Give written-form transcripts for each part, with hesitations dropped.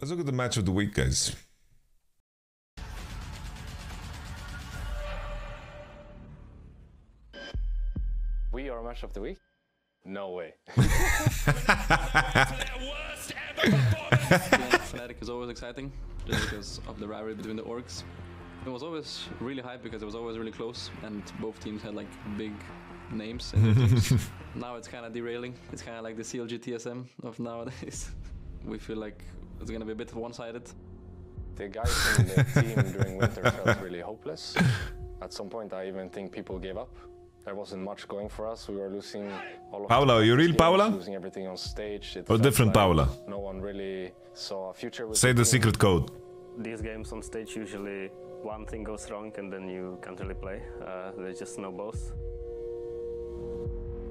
Let's look at the match of the week, guys. We are match of the week? No way. Fnatic is always exciting, just because of the rivalry between the orgs. It was always really hype because it was always really close, and both teams had like big names in their teams. Now it's kind of derailing. It's kind of like the CLG TSM of nowadays. We feel like it's gonna be a bit one-sided. The guys in the team during winter felt really hopeless. At some point, I even think people gave up. There wasn't much going for us. We were losing all of Paula, you real Paula? Losing everything on stage. Or different Paula? No one really saw a future with. Say the secret code. These games on stage usually one thing goes wrong and then you can't really play. There's just no both.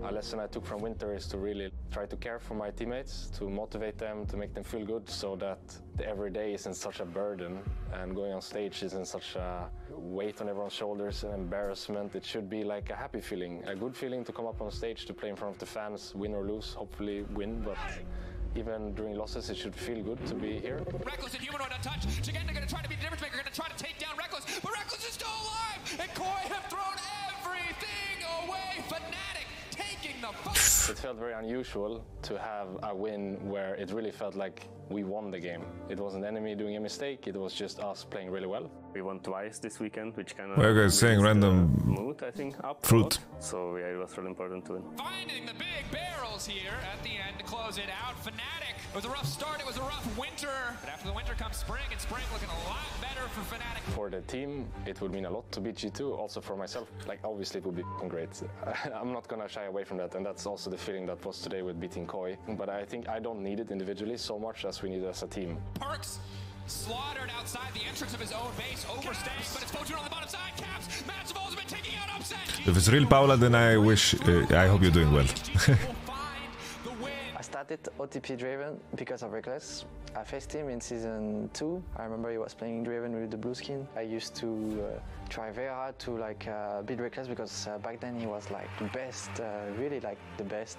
A lesson I took from winter is to really try to care for my teammates, to motivate them, to make them feel good, so that every day isn't such a burden and going on stage isn't such a weight on everyone's shoulders, an embarrassment. It should be like a happy feeling, a good feeling to come up on stage, to play in front of the fans, win or lose, hopefully win, but even during losses, it should feel good to be here. Rekkles and Humanoid untouched. Again, they're going to try to be the difference maker. They're going to try to take down Rekkles, but Rekkles is still alive, and Koi have thrown everything away. Fnatic taking the fight. It felt very unusual to have a win where it really felt like we won the game. It wasn't enemy doing a mistake. It was just us playing really well. We won twice this weekend, which kind of... We're guys saying random mood, I think, up fruit. So yeah, it was really important to win. Finding the big barrels here at the end to close it out. Fnatic, it was a rough start. It was a rough winter. But after the winter comes spring, and spring looking a lot better for Fnatic. For the team, it would mean a lot to beat G2. Also for myself, like obviously it would be great. I'm not going to shy away from that. And that's also the feeling that was today with beating Koi. But I think I don't need it individually so much as we need it as a team. Perks slaughtered outside the entrance of his own base, overstaying, but it's Bojun on the bottom side. Caps, massive ultimate taking out upset. If it's real Paula, then I wish, I hope you're doing well. I started OTP Draven because of Rekkles. I faced him in Season 2. I remember he was playing Draven with the blue skin. I used to try very hard to like beat Rekkles because back then he was like the best, really like the best.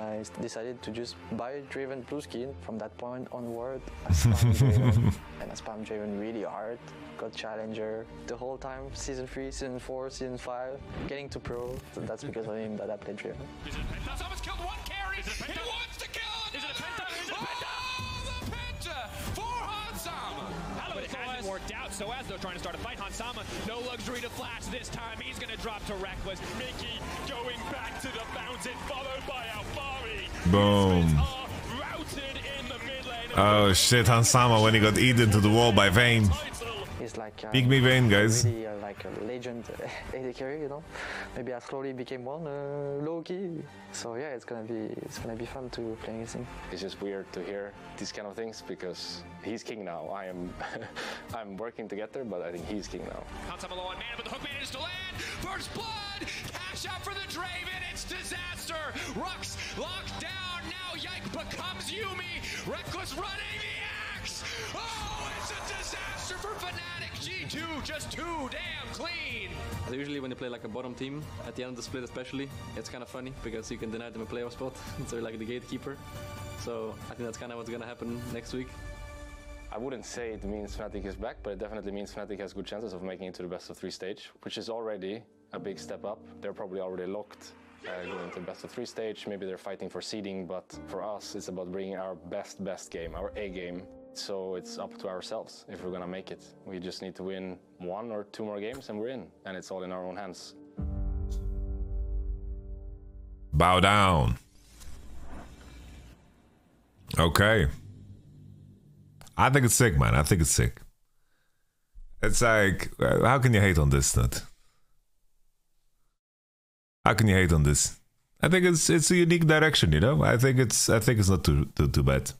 I decided to just buy Draven blue skin. From that point onward, I spammed Draven. And I spammed Draven really hard, got Challenger the whole time, Season 3, Season 4, Season 5, getting to Pro. So that's because of him that I played Draven. Someone's killed one carry! He wants to kill another! Is it a penta? Is it a penta? Oh, the penta for Hansama! It hasn't worked out, so as they're trying to start a fight, Hansama, no luxury to flash this time. He's going to drop to Rekkles. Mickey going back to the fountain, followed by Alfari. Boom. Routed in the mid lane. Oh shit, Hansama when he got eaten to the wall by Vayne. He's like pick me Vayne, guys. Really, like a legend AD carry, you know. Maybe I slowly became one low key. So yeah, it's gonna be fun to play against him. It's just weird to hear these kind of things because he's king now. I'm working to get there, but I think he's king now. Hansama low on mana, but the hook managed to land. First blood. Cash out for the Draven. It's disaster. Rux locked down. Now Yike becomes Yumi. Rekkles running the axe. Oh, it's a disaster for Fnatic. G2 just too damn clean. Usually when you play like a bottom team, at the end of the split especially, it's kind of funny because you can deny them a playoff spot. So you're like the gatekeeper. So I think that's kind of what's going to happen next week. I wouldn't say it means Fnatic is back, but it definitely means Fnatic has good chances of making it to the best of 3 stage, which is already a big step up. They're probably already locked. Going to the best of 3 stage, maybe they're fighting for seeding, but for us it's about bringing our best game, our A game. So it's up to ourselves if we're gonna make it. We just need to win 1 or 2 more games and we're in. And it's all in our own hands. Bow down. Okay. I think it's sick, man. I think it's sick. It's like, how can you hate on this, Nut? How can you hate on this? I think it's a unique direction, you know? I think it's not too bad.